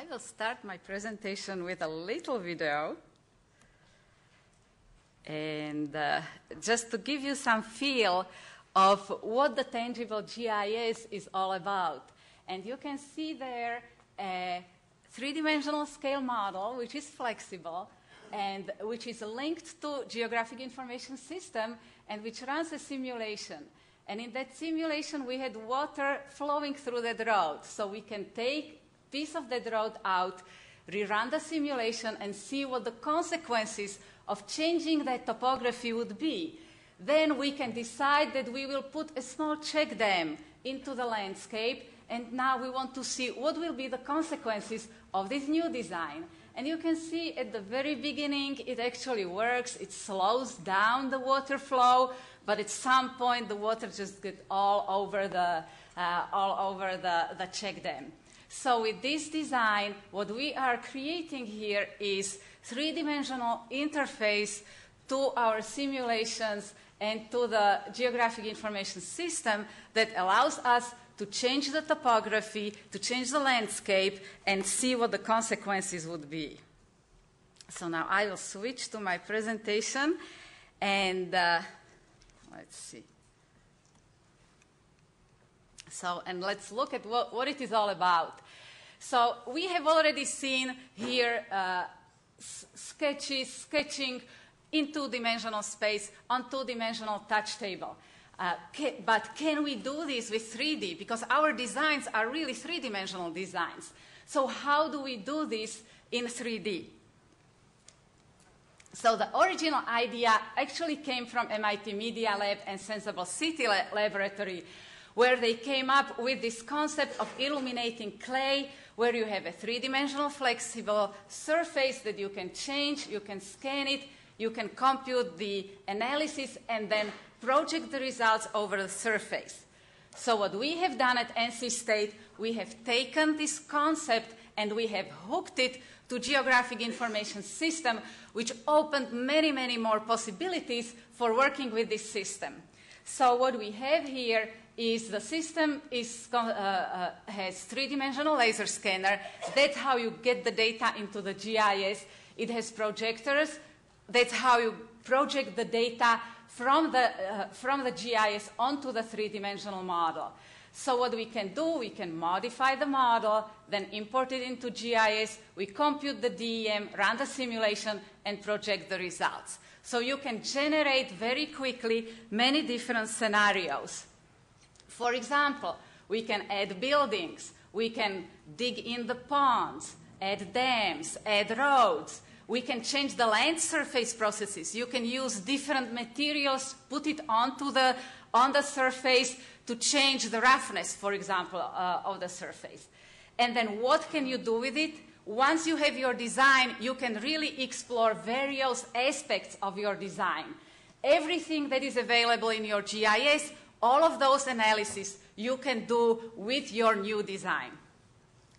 I will start my presentation with a little video. And just to give you some feel of what the Tangible GIS is all about. And you can see there a three-dimensional scale model, which is flexible, and which is linked to geographic information system, and which runs a simulation. And in that simulation, we had water flowing through that road. So we can take a piece of that road out, rerun the simulation, and see what the consequences of changing that topography would be. Then we can decide that we will put a small check dam into the landscape, and now we want to see what will be the consequences of this new design. And you can see at the very beginning, it actually works. It slows down the water flow, but at some point, the water just gets all over the check dam. So with this design, what we are creating here is three-dimensional interface to our simulations and to the geographic information system that allows us to change the topography, to change the landscape, and see what the consequences would be. So now I will switch to my presentation, and let's see. So, and let's look at what it is all about. So we have already seen here sketching in two-dimensional space on two-dimensional touch table. But can we do this with 3D? Because our designs are really three-dimensional designs. So how do we do this in 3D? So the original idea actually came from MIT Media Lab and Sensible City Laboratory, where they came up with this concept of illuminating clay, where you have a three-dimensional flexible surface that you can change, you can scan it, you can compute the analysis, and then project the results over the surface. So what we have done at NC State, we have taken this concept and we have hooked it to geographic information system, which opened many, many more possibilities for working with this system. So what we have here is the system has three-dimensional laser scanner. That's how you get the data into the GIS. It has projectors. That's how you project the data from the GIS onto the three-dimensional model. So what we can do, we can modify the model, then import it into GIS, we compute the DEM, run the simulation, and project the results. So you can generate very quickly many different scenarios. For example, we can add buildings, we can dig in the ponds, add dams, add roads. We can change the land surface processes. You can use different materials, put it on the surface to change the roughness, for example, of the surface. And then what can you do with it? Once you have your design, you can really explore various aspects of your design. Everything that is available in your GIS, all of those analyses you can do with your new design.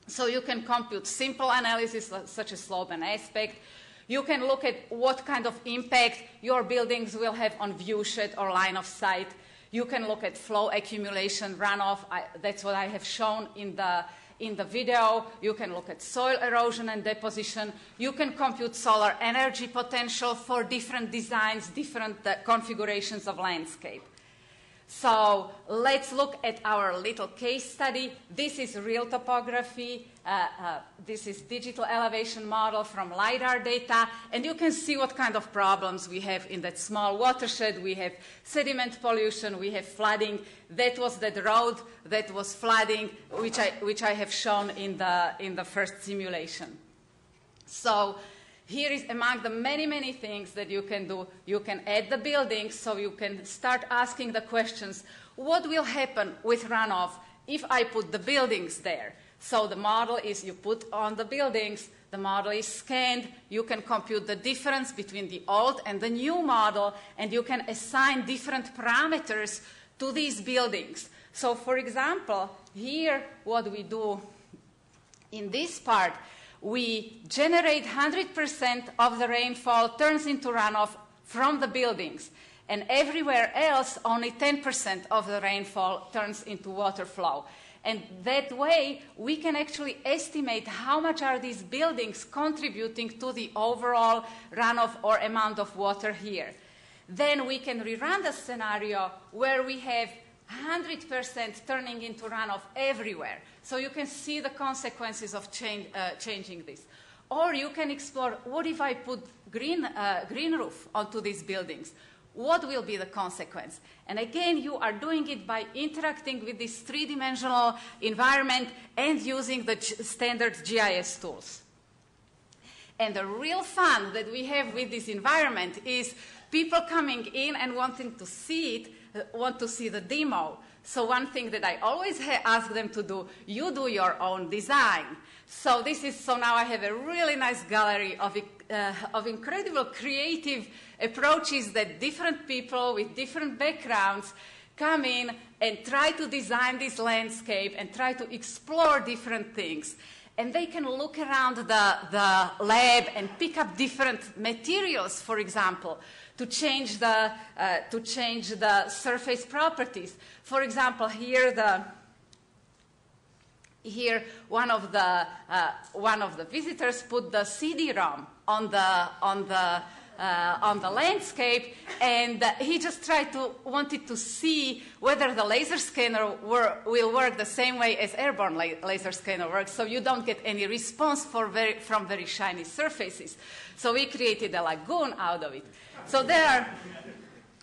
So you can compute simple analysis, such as slope and aspect. You can look at what kind of impact your buildings will have on viewshed or line of sight. You can look at flow accumulation, runoff. That's what I have shown in the video. You can look at soil erosion and deposition. You can compute solar energy potential for different designs, different configurations of landscape. So let's look at our little case study. This is real topography. This is digital elevation model from LiDAR data. And you can see what kind of problems we have in that small watershed. We have sediment pollution. We have flooding. That was that road that was flooding, which I have shown in the first simulation. So here is among the many, many things that you can do. You can add the buildings, so you can start asking the questions, what will happen with runoff if I put the buildings there? So the model is you put on the buildings, the model is scanned, you can compute the difference between the old and the new model, and you can assign different parameters to these buildings. So for example, here what we do in this part, we generate 100% of the rainfall turns into runoff from the buildings. And everywhere else, only 10% of the rainfall turns into water flow. And that way, we can actually estimate how much are these buildings contributing to the overall runoff or amount of water here. Then we can rerun the scenario where we have 100% turning into runoff everywhere. So you can see the consequences of changing this. Or you can explore, what if I put green roof onto these buildings? What will be the consequence? And again, you are doing it by interacting with this three-dimensional environment and using the standard GIS tools. And the real fun that we have with this environment is people coming in and wanting to see it, want to see the demo. So one thing that I always ask them to do, you do your own design. So this is, so now I have a really nice gallery of incredible creative approaches that different people with different backgrounds come in and try to design this landscape and try to explore different things. And they can look around the lab and pick up different materials, for example, to change the surface properties. For example, here one of the visitors put the CD-ROM on the landscape, and he just wanted to see whether the laser scanner will work the same way as airborne laser scanner works, so you don't get any response from very shiny surfaces. So we created a lagoon out of it. So there are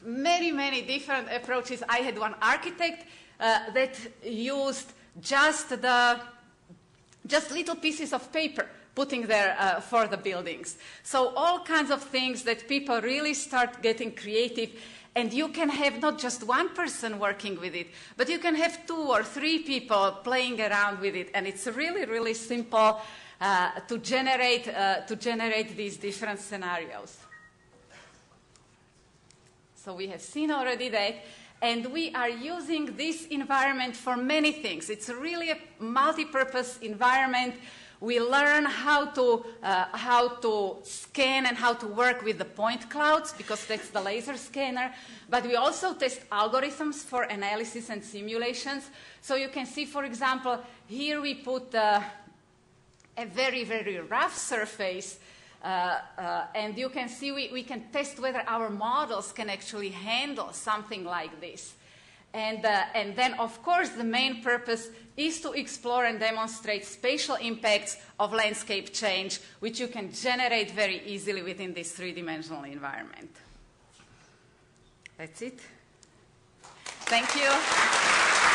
many, many different approaches. I had one architect that used just little pieces of paper putting there for the buildings. So all kinds of things that people really start getting creative, and you can have not just one person working with it, but you can have 2 or 3 people playing around with it, and it's really, really simple to generate these different scenarios. So we have seen already that. And we are using this environment for many things. It's really a multi-purpose environment. We learn how to scan and how to work with the point clouds, because that's the laser scanner. But we also test algorithms for analysis and simulations. So you can see, for example, here we put a very, very rough surface. And you can see we can test whether our models can actually handle something like this. And then, of course, the main purpose is to explore and demonstrate spatial impacts of landscape change, which you can generate very easily within this three-dimensional environment. That's it. Thank you.